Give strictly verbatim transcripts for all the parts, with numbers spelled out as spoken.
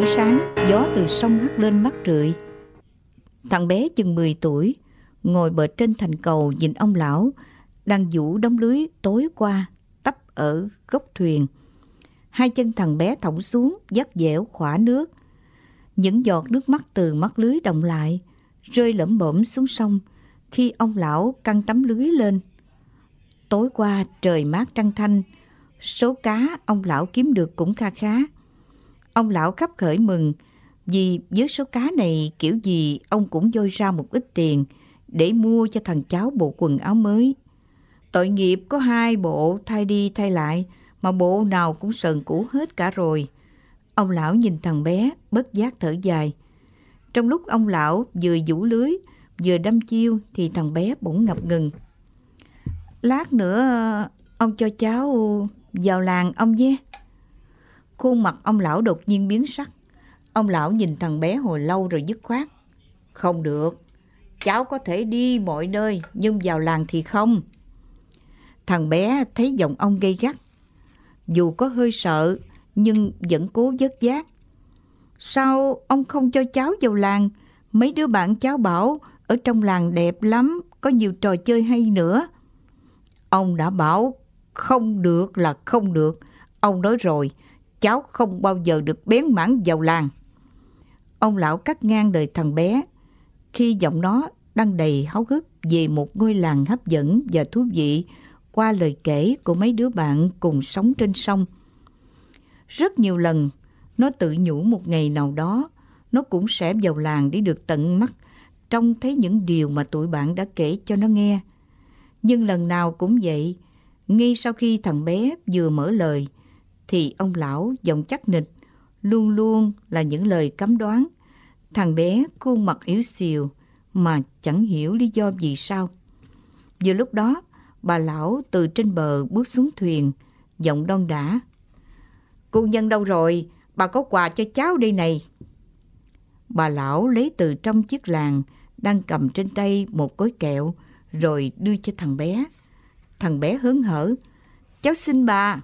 Buổi sáng, gió từ sông hắt lên mắt rượi. Thằng bé chừng mười tuổi, ngồi bệt trên thành cầu nhìn ông lão đang vũ đống lưới tối qua tấp ở gốc thuyền. Hai chân thằng bé thõng xuống, dắt dẻo khỏa nước. Những giọt nước mắt từ mắt lưới đọng lại, rơi lẩm bẩm xuống sông khi ông lão căng tấm lưới lên. Tối qua trời mát trăng thanh, số cá ông lão kiếm được cũng kha khá. Ông lão khắp khởi mừng vì với số cá này kiểu gì ông cũng dôi ra một ít tiền để mua cho thằng cháu bộ quần áo mới. Tội nghiệp có hai bộ thay đi thay lại mà bộ nào cũng sờn cũ hết cả rồi. Ông lão nhìn thằng bé bất giác thở dài. Trong lúc ông lão vừa vũ lưới vừa đâm chiêu thì thằng bé bỗng ngập ngừng. Lát nữa ông cho cháu vào làng ông nhé. Khuôn mặt ông lão đột nhiên biến sắc. Ông lão nhìn thằng bé hồi lâu rồi dứt khoát. Không được, cháu có thể đi mọi nơi nhưng vào làng thì không. Thằng bé thấy giọng ông gay gắt. Dù có hơi sợ nhưng vẫn cố vớt vát. Sao ông không cho cháu vào làng? Mấy đứa bạn cháu bảo ở trong làng đẹp lắm, có nhiều trò chơi hay nữa. Ông đã bảo không được là không được. Ông nói rồi, cháu không bao giờ được bén mảng vào làng. Ông lão cắt ngang đời thằng bé khi giọng nó đang đầy háo hức về một ngôi làng hấp dẫn và thú vị qua lời kể của mấy đứa bạn cùng sống trên sông. Rất nhiều lần nó tự nhủ một ngày nào đó nó cũng sẽ vào làng để được tận mắt trông thấy những điều mà tụi bạn đã kể cho nó nghe. Nhưng lần nào cũng vậy, ngay sau khi thằng bé vừa mở lời thì ông lão giọng chắc nịch, luôn luôn là những lời cấm đoán. Thằng bé khuôn mặt yếu xìu mà chẳng hiểu lý do vì sao. Vừa lúc đó, bà lão từ trên bờ bước xuống thuyền, giọng đon đả. Cô nhân đâu rồi? Bà có quà cho cháu đây này. Bà lão lấy từ trong chiếc làng đang cầm trên tay một gói kẹo rồi đưa cho thằng bé. Thằng bé hớn hở. Cháu xin bà.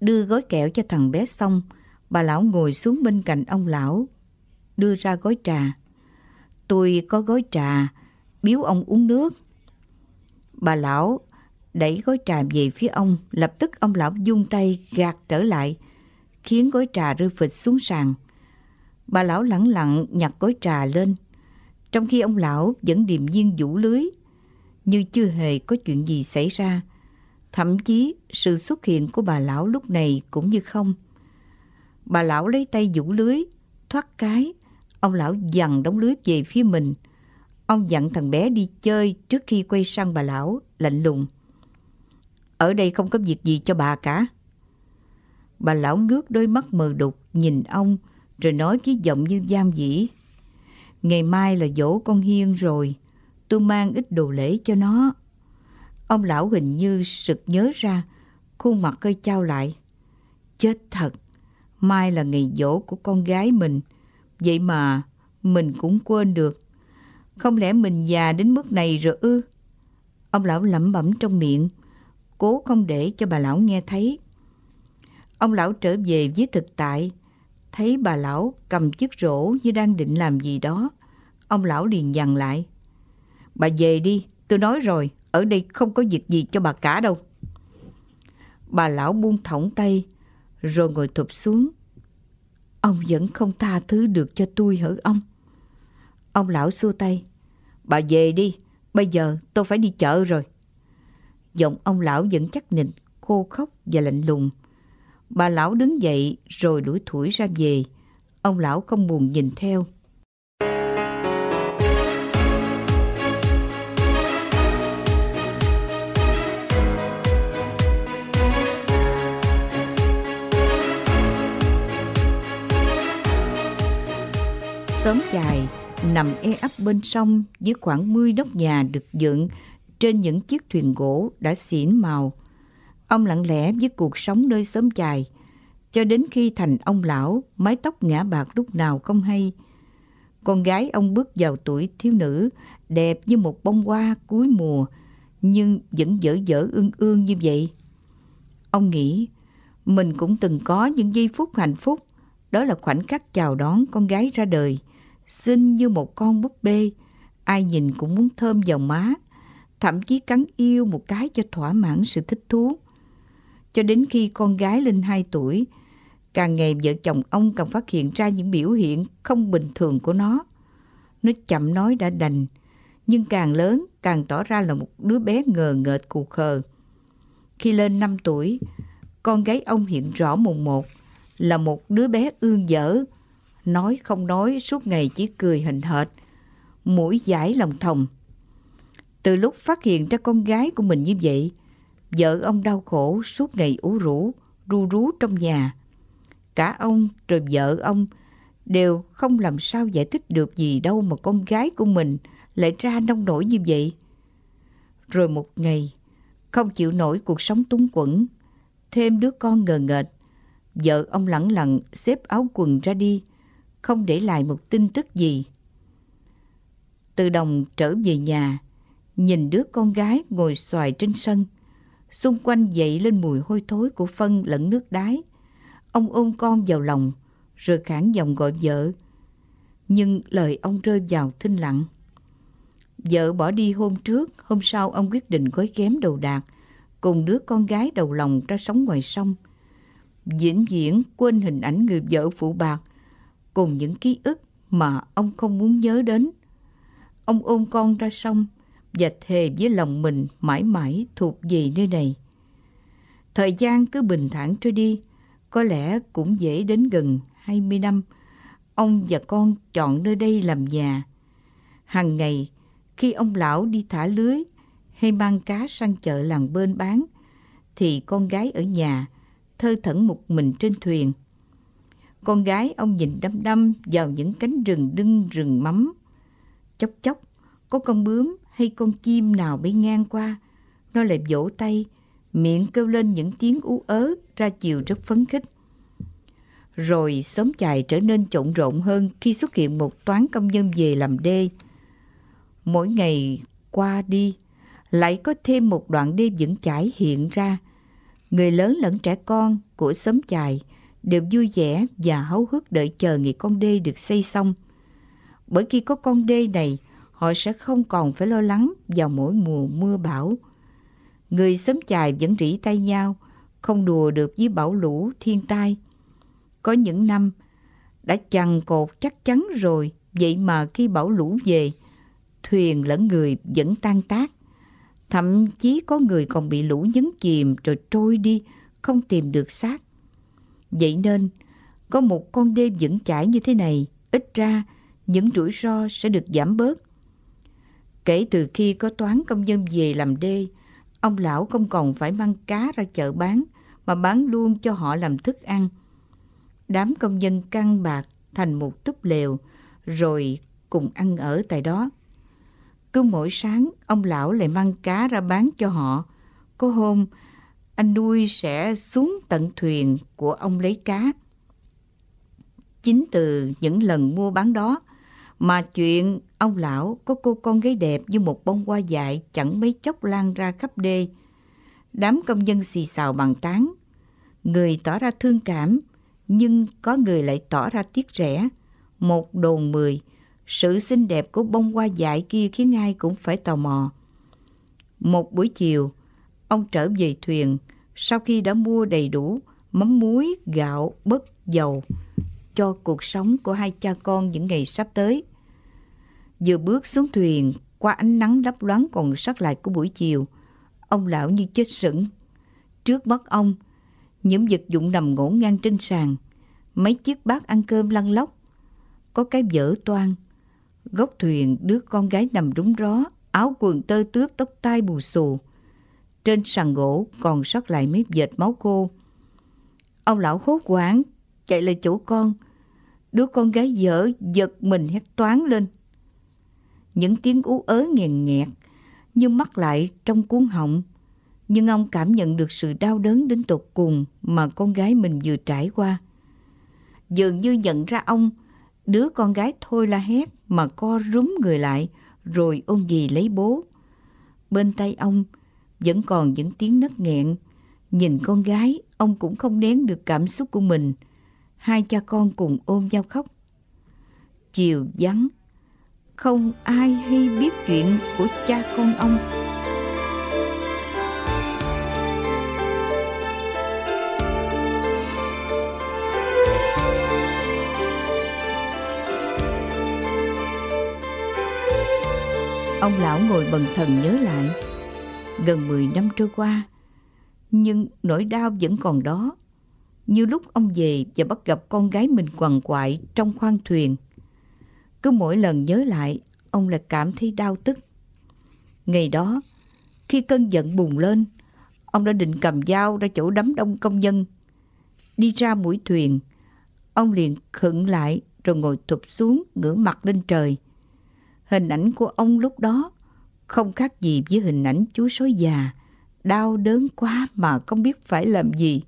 Đưa gói kẹo cho thằng bé xong, bà lão ngồi xuống bên cạnh ông lão, đưa ra gói trà. Tôi có gói trà, biếu ông uống nước. Bà lão đẩy gói trà về phía ông, lập tức ông lão vung tay gạt trở lại, khiến gói trà rơi phịch xuống sàn. Bà lão lẳng lặng nhặt gói trà lên, trong khi ông lão vẫn điềm nhiên vũ lưới, như chưa hề có chuyện gì xảy ra. Thậm chí sự xuất hiện của bà lão lúc này cũng như không. Bà lão lấy tay vũ lưới, thoát cái, ông lão giằng đống lưới về phía mình. Ông dặn thằng bé đi chơi trước khi quay sang bà lão, lạnh lùng. Ở đây không có việc gì cho bà cả. Bà lão ngước đôi mắt mờ đục nhìn ông rồi nói với giọng như giam dĩ. Ngày mai là dỗ con Hiên rồi, tôi mang ít đồ lễ cho nó. Ông lão hình như sực nhớ ra, khuôn mặt hơi chao lại. Chết thật, mai là ngày giỗ của con gái mình, vậy mà mình cũng quên được. Không lẽ mình già đến mức này rồi ư? Ông lão lẩm bẩm trong miệng, cố không để cho bà lão nghe thấy. Ông lão trở về với thực tại, thấy bà lão cầm chiếc rổ như đang định làm gì đó. Ông lão liền dằn lại. Bà về đi, tôi nói rồi. Ở đây không có việc gì cho bà cả đâu. Bà lão buông thõng tay rồi ngồi thụp xuống. Ông vẫn không tha thứ được cho tôi hả ông? Ông lão xua tay. Bà về đi, bây giờ tôi phải đi chợ rồi. Giọng ông lão vẫn chắc nịch, khô khốc và lạnh lùng. Bà lão đứng dậy rồi lủi thủi ra về. Ông lão không buồn nhìn theo. Xóm chài nằm e ấp bên sông với khoảng mười nóc nhà được dựng trên những chiếc thuyền gỗ đã xỉn màu. Ông lặng lẽ với cuộc sống nơi xóm chài cho đến khi thành ông lão, mái tóc ngả bạc lúc nào không hay. Con gái ông bước vào tuổi thiếu nữ, đẹp như một bông hoa cuối mùa, nhưng vẫn dở dở ương ương như vậy. Ông nghĩ mình cũng từng có những giây phút hạnh phúc, Đó là khoảnh khắc chào đón con gái ra đời, xinh như một con búp bê, ai nhìn cũng muốn thơm vào má, thậm chí cắn yêu một cái cho thỏa mãn sự thích thú. Cho đến khi con gái lên hai tuổi, càng ngày vợ chồng ông càng phát hiện ra những biểu hiện không bình thường của nó. Nó chậm nói đã đành, nhưng càng lớn càng tỏ ra là một đứa bé ngờ nghệch cù khờ. Khi lên năm tuổi, con gái ông hiện rõ mồn một là một đứa bé ương dở, nói không nói, suốt ngày chỉ cười hình hệt, mũi dãi lòng thòng. Từ lúc phát hiện ra con gái của mình như vậy, vợ ông đau khổ suốt ngày ủ rũ, ru rú trong nhà. Cả ông rồi vợ ông đều không làm sao giải thích được gì đâu mà con gái của mình lại ra nông nổi như vậy. Rồi một ngày, không chịu nổi cuộc sống túng quẫn, thêm đứa con ngờ nghệch, vợ ông lẳng lặng xếp áo quần ra đi, không để lại một tin tức gì. Từ đồng trở về nhà, nhìn đứa con gái ngồi xoài trên sân, xung quanh dậy lên mùi hôi thối của phân lẫn nước đái. Ông ôm con vào lòng, rồi khản giọng gọi vợ. Nhưng lời ông rơi vào thinh lặng. Vợ bỏ đi hôm trước, hôm sau ông quyết định gói ghém đồ đạc, cùng đứa con gái đầu lòng ra sống ngoài sông. Vĩnh viễn quên hình ảnh người vợ phụ bạc, cùng những ký ức mà ông không muốn nhớ đến. Ông ôm con ra sông và thề với lòng mình mãi mãi thuộc về nơi này. Thời gian cứ bình thản trôi đi, có lẽ cũng dễ đến gần hai mươi năm. Ông và con chọn nơi đây làm nhà. Hàng ngày, khi ông lão đi thả lưới hay mang cá sang chợ làng bên bán, thì con gái ở nhà thơ thẩn một mình trên thuyền. Con gái ông nhìn đăm đăm vào những cánh rừng đưng rừng mắm. Chốc chốc, có con bướm hay con chim nào bay ngang qua, nó lại vỗ tay, miệng kêu lên những tiếng ú ớ ra chiều rất phấn khích. Rồi xóm chài trở nên trộn rộn hơn khi xuất hiện một toán công nhân về làm đê. Mỗi ngày qua đi, lại có thêm một đoạn đê vững chãi hiện ra. Người lớn lẫn trẻ con của xóm chài đều vui vẻ và háo hức đợi chờ ngày con đê được xây xong. Bởi khi có con đê này, họ sẽ không còn phải lo lắng vào mỗi mùa mưa bão. Người xóm chài vẫn rỉ tay nhau, không đùa được với bão lũ thiên tai. Có những năm đã chằng cột chắc chắn rồi, vậy mà khi bão lũ về, thuyền lẫn người vẫn tan tác. Thậm chí có người còn bị lũ nhấn chìm rồi trôi đi, không tìm được xác. Vậy nên, có một con đê vững chãi như thế này, ít ra những rủi ro sẽ được giảm bớt. Kể từ khi có toán công nhân về làm đê, ông lão không còn phải mang cá ra chợ bán, mà bán luôn cho họ làm thức ăn. Đám công nhân căng bạc thành một túp lều, rồi cùng ăn ở tại đó. Cứ mỗi sáng, ông lão lại mang cá ra bán cho họ. Có hôm, anh nuôi sẽ xuống tận thuyền của ông lấy cá. Chính từ những lần mua bán đó, mà chuyện ông lão có cô con gái đẹp như một bông hoa dại chẳng mấy chốc lan ra khắp đê. Đám công nhân xì xào bàn tán. Người tỏ ra thương cảm, nhưng có người lại tỏ ra tiếc rẻ. Một đồn mười, sự xinh đẹp của bông hoa dại kia khiến ai cũng phải tò mò. Một buổi chiều, ông trở về thuyền sau khi đã mua đầy đủ mắm muối, gạo, bớt dầu cho cuộc sống của hai cha con những ngày sắp tới. Vừa bước xuống thuyền, qua ánh nắng lấp loáng còn sót lại của buổi chiều, ông lão như chết sững. Trước mắt ông, những vật dụng nằm ngổn ngang trên sàn, mấy chiếc bát ăn cơm lăn lóc, có cái vỡ toang. Góc thuyền, đứa con gái nằm rúng ró, áo quần tơ tướp, tóc tai bù xù. Trên sàn gỗ còn sót lại mấy vệt máu khô. Ông lão hốt hoảng chạy lại chỗ con. Đứa con gái dở giật mình hét toáng lên. Những tiếng ú ớ nghèn nghẹt như mắc lại trong cuống họng, nhưng ông cảm nhận được sự đau đớn đến tột cùng mà con gái mình vừa trải qua. Dường như nhận ra ông, đứa con gái thôi la hét mà co rúm người lại, rồi ôm ghì lấy bố. Bên tay ông vẫn còn những tiếng nấc nghẹn. Nhìn con gái, ông cũng không nén được cảm xúc của mình. hai cha con cùng ôm nhau khóc. Chiều vắng, không ai hay biết chuyện của cha con ông. Ông lão ngồi bần thần nhớ lại. Gần mười năm trôi qua, nhưng nỗi đau vẫn còn đó. Như lúc ông về và bắt gặp con gái mình quằn quại trong khoang thuyền. Cứ mỗi lần nhớ lại, ông lại cảm thấy đau tức. Ngày đó, khi cơn giận bùng lên, ông đã định cầm dao ra chỗ đám đông công nhân. Đi ra mũi thuyền, ông liền khựng lại rồi ngồi thụp xuống ngửa mặt lên trời. Hình ảnh của ông lúc đó không khác gì với hình ảnh chú sói già, đau đớn quá mà không biết phải làm gì,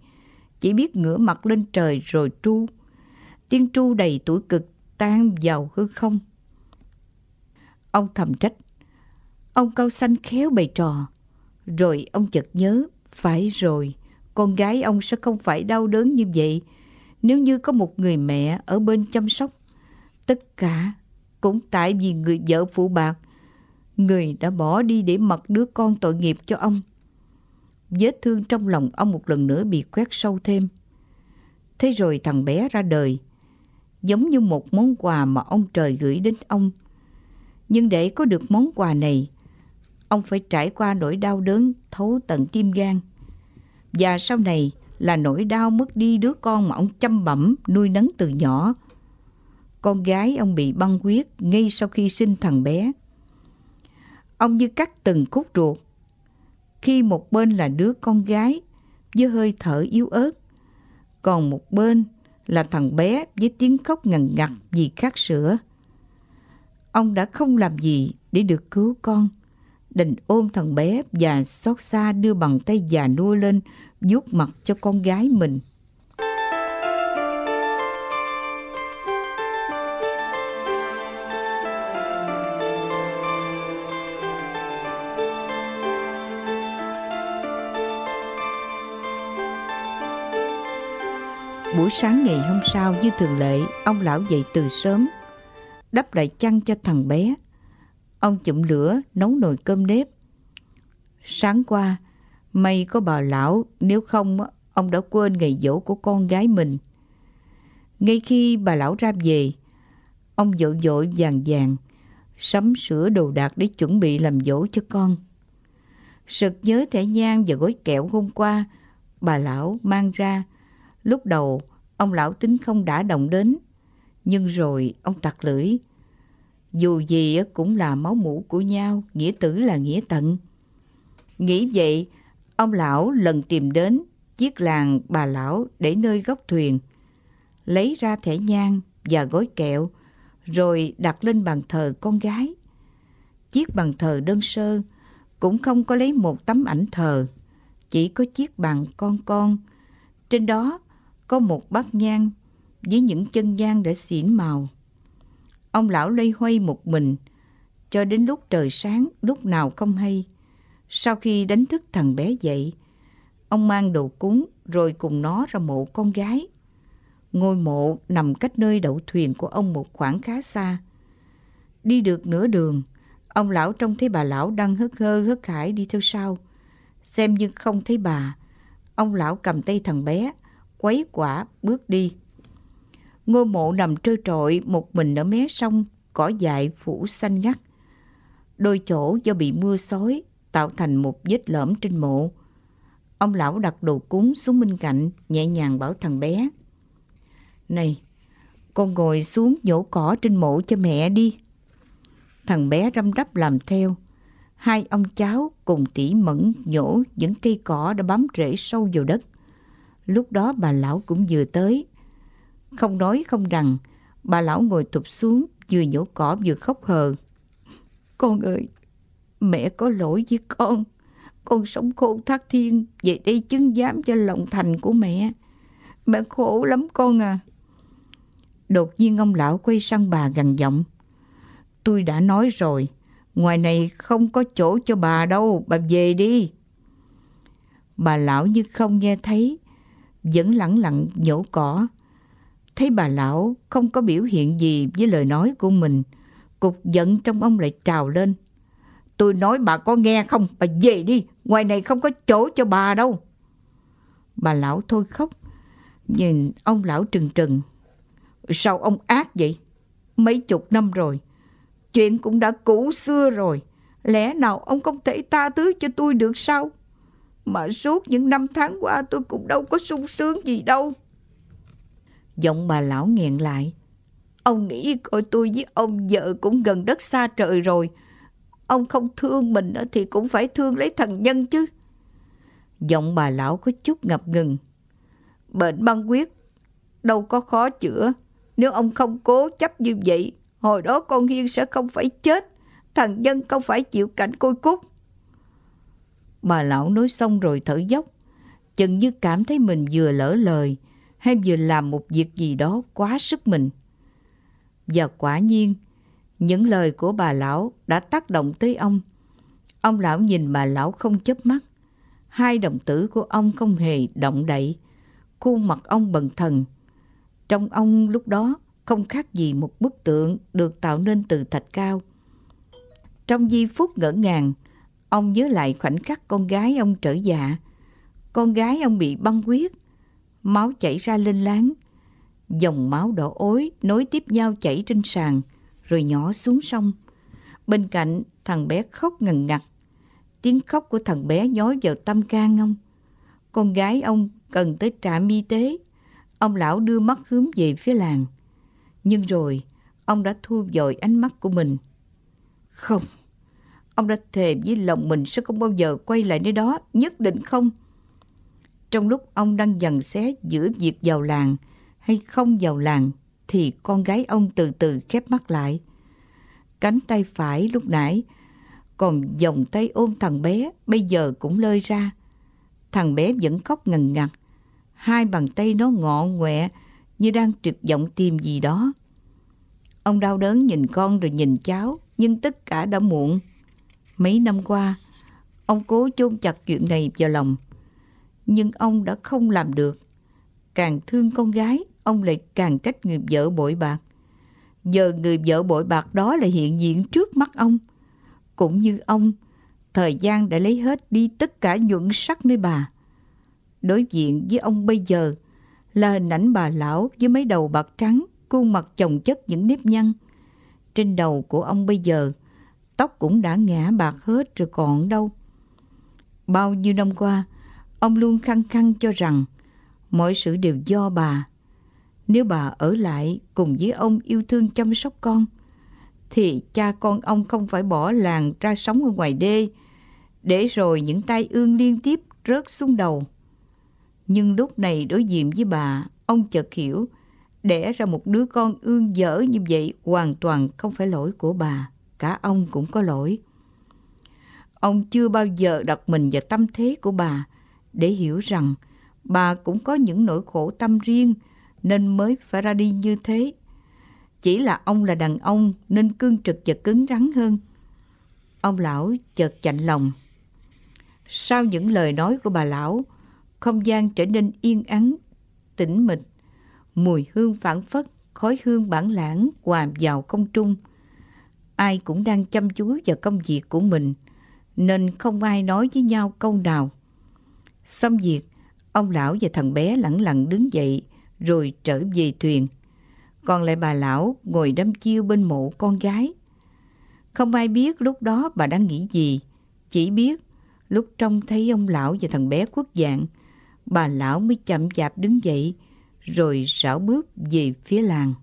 chỉ biết ngửa mặt lên trời rồi tru. Tiếng tru đầy tủi cực tan vào hư không. Ông thầm trách, ông Cao Xanh khéo bày trò. Rồi ông chợt nhớ, phải rồi, con gái ông sẽ không phải đau đớn như vậy nếu như có một người mẹ ở bên chăm sóc. Tất cả cũng tại vì người vợ phụ bạc, người đã bỏ đi để mặc đứa con tội nghiệp cho ông. Vết thương trong lòng ông một lần nữa bị khoét sâu thêm. Thế rồi thằng bé ra đời, giống như một món quà mà ông trời gửi đến ông. Nhưng để có được món quà này, ông phải trải qua nỗi đau đớn thấu tận tim gan. Và sau này là nỗi đau mất đi đứa con mà ông chăm bẵm nuôi nấng từ nhỏ. Con gái ông bị băng huyết ngay sau khi sinh thằng bé. Ông như cắt từng khúc ruột. Khi một bên là đứa con gái với hơi thở yếu ớt, còn một bên là thằng bé với tiếng khóc ngằn ngặt vì khát sữa. Ông đã không làm gì để được cứu con, đành ôm thằng bé và xót xa đưa bàn tay già nua lên vuốt mặt cho con gái mình. Buổi sáng ngày hôm sau như thường lệ, ông lão dậy từ sớm, đắp lại chăn cho thằng bé. Ông chụm lửa nấu nồi cơm nếp. Sáng qua, may có bà lão, nếu không ông đã quên ngày giỗ của con gái mình. Ngay khi bà lão ra về, ông vội vội vàng vàng sắm sửa đồ đạc để chuẩn bị làm giỗ cho con. Sực nhớ thẻ nhang và gói kẹo hôm qua bà lão mang ra. Lúc đầu, ông lão tính không đã động đến, nhưng rồi ông tặc lưỡi. Dù gì cũng là máu mủ của nhau, nghĩa tử là nghĩa tận. Nghĩ vậy, ông lão lần tìm đến chiếc làng bà lão để nơi góc thuyền, lấy ra thẻ nhang và gói kẹo, rồi đặt lên bàn thờ con gái. Chiếc bàn thờ đơn sơ, cũng không có lấy một tấm ảnh thờ, chỉ có chiếc bàn con con. Trên đó có một bát nhang với những chân nhang đã xỉn màu. Ông lão loay hoay một mình cho đến lúc trời sáng lúc nào không hay. Sau khi đánh thức thằng bé dậy, ông mang đồ cúng rồi cùng nó ra mộ con gái. Ngôi mộ nằm cách nơi đậu thuyền của ông một khoảng khá xa. Đi được nửa đường, ông lão trông thấy bà lão đang hớt hơ hớt hải đi theo sau. Xem như không thấy bà, ông lão cầm tay thằng bé, quấy quả bước đi. Ngôi mộ nằm trơ trọi một mình ở mé sông, cỏ dại phủ xanh ngắt. Đôi chỗ do bị mưa xối tạo thành một vết lõm trên mộ. Ông lão đặt đồ cúng xuống bên cạnh, nhẹ nhàng bảo thằng bé: "Này, con ngồi xuống nhổ cỏ trên mộ cho mẹ đi." Thằng bé răm rắp làm theo. Hai ông cháu cùng tỉ mẩn nhổ những cây cỏ đã bám rễ sâu vào đất. Lúc đó bà lão cũng vừa tới. Không nói không rằng, bà lão ngồi thụp xuống, vừa nhổ cỏ vừa khóc hờ: "Con ơi, mẹ có lỗi với con. Con sống khôn thác thiên, về đây chứng giám cho lòng thành của mẹ. Mẹ khổ lắm con à." Đột nhiên ông lão quay sang bà gằn giọng: "Tôi đã nói rồi, ngoài này không có chỗ cho bà đâu, bà về đi." Bà lão như không nghe thấy, vẫn lẳng lặng nhổ cỏ. Thấy bà lão không có biểu hiện gì với lời nói của mình, cục giận trong ông lại trào lên. Tôi nói bà có nghe không? Bà về đi, ngoài này không có chỗ cho bà đâu. Bà lão thôi khóc, nhìn ông lão trừng trừng. Sao ông ác vậy? Mấy chục năm rồi, chuyện cũng đã cũ xưa rồi. Lẽ nào ông không thể tha thứ cho tôi được sao? Mà suốt những năm tháng qua tôi cũng đâu có sung sướng gì đâu. Giọng bà lão nghẹn lại. Ông nghĩ coi tôi với ông vợ cũng gần đất xa trời rồi. Ông không thương mình thì cũng phải thương lấy thằng nhân chứ. Giọng bà lão có chút ngập ngừng. Bệnh băng huyết đâu có khó chữa. Nếu ông không cố chấp như vậy, hồi đó con Hiên sẽ không phải chết. Thằng nhân không phải chịu cảnh côi cút. Bà lão nói xong rồi thở dốc. Chừng như cảm thấy mình vừa lỡ lời hay vừa làm một việc gì đó quá sức mình. Và quả nhiên, những lời của bà lão đã tác động tới ông. Ông lão nhìn bà lão không chớp mắt. Hai đồng tử của ông không hề động đậy. Khuôn mặt ông bần thần. Trong ông lúc đó không khác gì một bức tượng được tạo nên từ thạch cao. Trong giây phút ngỡ ngàng, ông nhớ lại khoảnh khắc con gái ông trở dạ. Con gái ông bị băng huyết, máu chảy ra lên láng. Dòng máu đỏ ối nối tiếp nhau chảy trên sàn rồi nhỏ xuống sông. Bên cạnh, thằng bé khóc ngần ngật. Tiếng khóc của thằng bé nhói vào tâm can ông. Con gái ông cần tới trạm y tế. Ông lão đưa mắt hướng về phía làng. Nhưng rồi, ông đã thu dời ánh mắt của mình. Không, ông đã thề với lòng mình sẽ không bao giờ quay lại nơi đó, nhất định không. Trong lúc ông đang dằn xé giữa việc vào làng hay không vào làng, thì con gái ông từ từ khép mắt lại. Cánh tay phải lúc nãy, còn vòng tay ôm thằng bé, bây giờ cũng lơi ra. Thằng bé vẫn khóc ngần ngật, hai bàn tay nó ngọ ngoẹ như đang tuyệt vọng tìm gì đó. Ông đau đớn nhìn con rồi nhìn cháu, nhưng tất cả đã muộn. Mấy năm qua, ông cố chôn chặt chuyện này vào lòng, nhưng ông đã không làm được. Càng thương con gái, ông lại càng trách người vợ bội bạc. Giờ người vợ bội bạc đó lại hiện diện trước mắt ông. Cũng như ông, thời gian đã lấy hết đi tất cả nhuận sắc nơi bà. Đối diện với ông bây giờ là hình ảnh bà lão với mái đầu bạc trắng, khuôn mặt chồng chất những nếp nhăn. Trên đầu của ông bây giờ, tóc cũng đã ngã bạc hết rồi còn đâu. Bao nhiêu năm qua, ông luôn khăng khăng cho rằng mọi sự đều do bà. Nếu bà ở lại cùng với ông yêu thương chăm sóc con, thì cha con ông không phải bỏ làng ra sống ở ngoài đê, để rồi những tai ương liên tiếp rớt xuống đầu. Nhưng lúc này đối diện với bà, ông chợt hiểu đẻ ra một đứa con ương dở như vậy hoàn toàn không phải lỗi của bà, cả ông cũng có lỗi. Ông chưa bao giờ đặt mình vào tâm thế của bà để hiểu rằng bà cũng có những nỗi khổ tâm riêng nên mới phải ra đi như thế. Chỉ là ông là đàn ông nên cương trực và cứng rắn hơn. Ông lão chợt chạnh lòng. Sau những lời nói của bà lão, không gian trở nên yên ắng, tĩnh mịch. Mùi hương phảng phất, khói hương bản lãng hòa vào không trung. Ai cũng đang chăm chú vào công việc của mình, nên không ai nói với nhau câu nào. Xong việc, ông lão và thằng bé lẳng lặng đứng dậy rồi trở về thuyền. Còn lại bà lão ngồi đăm chiêu bên mộ con gái. Không ai biết lúc đó bà đang nghĩ gì, chỉ biết lúc trông thấy ông lão và thằng bé khuất dạng, bà lão mới chậm chạp đứng dậy rồi rảo bước về phía làng.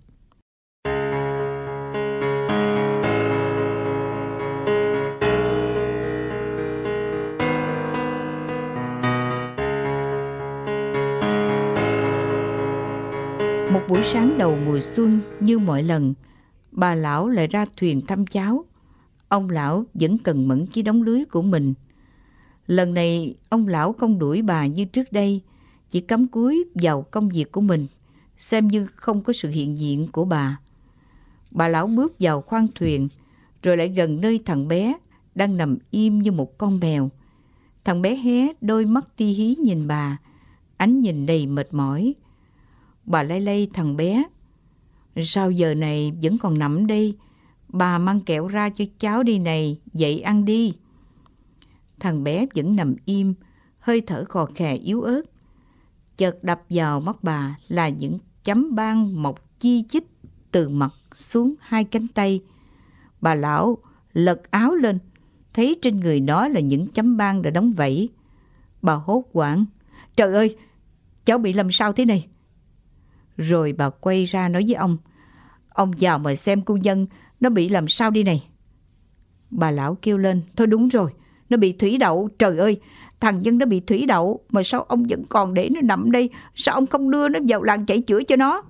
Một buổi sáng đầu mùa xuân như mọi lần, bà lão lại ra thuyền thăm cháu. Ông lão vẫn cần mẫn chiếc đóng lưới của mình. Lần này ông lão không đuổi bà như trước đây, chỉ cắm cúi vào công việc của mình, xem như không có sự hiện diện của bà. Bà lão bước vào khoang thuyền, rồi lại gần nơi thằng bé đang nằm im như một con mèo. Thằng bé hé đôi mắt ti hí nhìn bà, ánh nhìn đầy mệt mỏi. bà lay lay thằng bé. Sao giờ này vẫn còn nằm đây? Bà mang kẹo ra cho cháu đi này, dậy ăn đi. Thằng bé vẫn nằm im, hơi thở khò khè yếu ớt. Chợt đập vào mắt bà là những chấm ban mọc chi chít từ mặt xuống hai cánh tay. Bà lão lật áo lên, thấy trên người nó là những chấm ban đã đóng vảy. Bà hốt hoảng, trời ơi, cháu bị làm sao thế này? Rồi bà quay ra nói với ông, ông vào mà xem cô Nhân nó bị làm sao đi này. Bà lão kêu lên, thôi đúng rồi, nó bị thủy đậu, trời ơi, thằng Nhân nó bị thủy đậu mà sao ông vẫn còn để nó nằm đây, sao ông không đưa nó vào làng chạy chữa cho nó?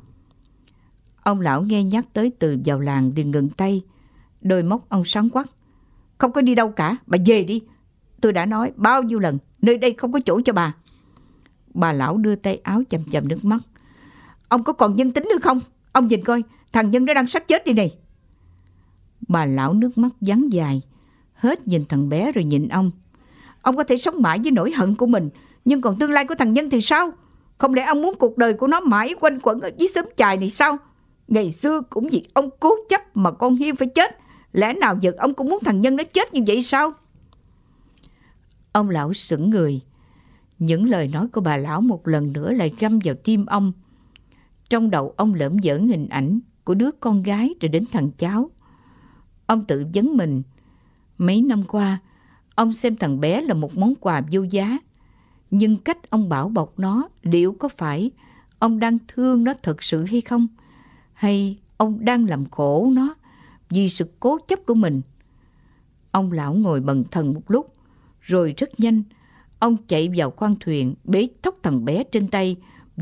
Ông lão nghe nhắc tới từ vào làng thì ngừng tay, đôi móc ông sáng quắc, không có đi đâu cả, bà về đi, tôi đã nói bao nhiêu lần, nơi đây không có chỗ cho bà. Bà lão đưa tay áo chầm chầm nước mắt, ông có còn nhân tính nữa không? Ông nhìn coi, thằng Nhân nó đang sắp chết đi này. Bà lão nước mắt gián dài, hết nhìn thằng bé rồi nhìn ông. Ông có thể sống mãi với nỗi hận của mình, nhưng còn tương lai của thằng Nhân thì sao? Không lẽ ông muốn cuộc đời của nó mãi quanh quẩn ở dưới xóm chài này sao? Ngày xưa cũng vì ông cố chấp mà con Hiên phải chết, lẽ nào giờ ông cũng muốn thằng Nhân nó chết như vậy sao? Ông lão sững người. Những lời nói của bà lão một lần nữa lại găm vào tim ông. Trong đầu ông lởm giởn hình ảnh của đứa con gái rồi đến thằng cháu. Ông tự vấn mình, mấy năm qua ông xem thằng bé là một món quà vô giá, nhưng cách ông bảo bọc nó liệu có phải ông đang thương nó thật sự hay không? Hay ông đang làm khổ nó vì sự cố chấp của mình? Ông lão ngồi bần thần một lúc, rồi rất nhanh ông chạy vào khoang thuyền, bế thốc thằng bé trên tay,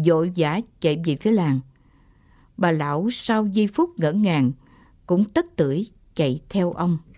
vội vã chạy về phía làng. Bà lão sau giây phút ngỡ ngàng cũng tất tưởi chạy theo ông.